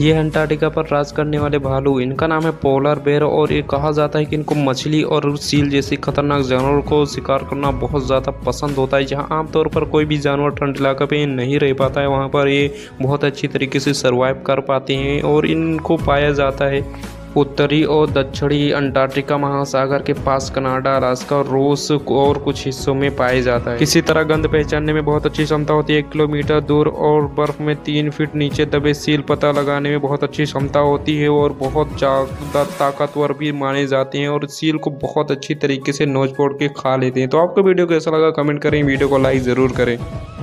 ये अंटार्कटिका पर राज करने वाले भालू, इनका नाम है पोलर बेयर और ये कहा जाता है कि इनको मछली और सील जैसे खतरनाक जानवरों को शिकार करना बहुत ज़्यादा पसंद होता है। जहाँ आमतौर पर कोई भी जानवर ठंड इलाके पे नहीं रह पाता है, वहाँ पर ये बहुत अच्छी तरीके से सर्वाइव कर पाते हैं और इनको पाया जाता है उत्तरी और दक्षिणी अंटार्कटिका महासागर के पास कनाडा, अलास्का, रूस और कुछ हिस्सों में पाया जाता है। इसी तरह गंध पहचानने में बहुत अच्छी क्षमता होती है। 1 किलोमीटर दूर और बर्फ में 3 फीट नीचे दबे सील पता लगाने में बहुत अच्छी क्षमता होती है और बहुत ज़्यादा ताकतवर भी माने जाते हैं और सील को बहुत अच्छी तरीके से नोच फोड़ के खा लेते हैं। तो आपको वीडियो कैसा लगा कमेंट करें, वीडियो को लाइक ज़रूर करें।